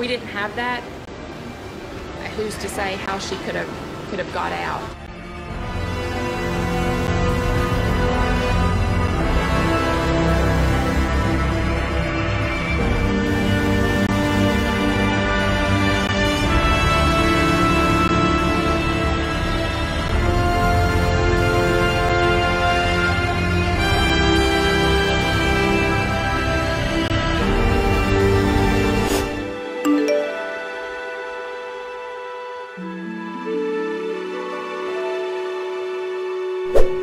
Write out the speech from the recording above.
We didn't have that. Who's to say how she could have got out? You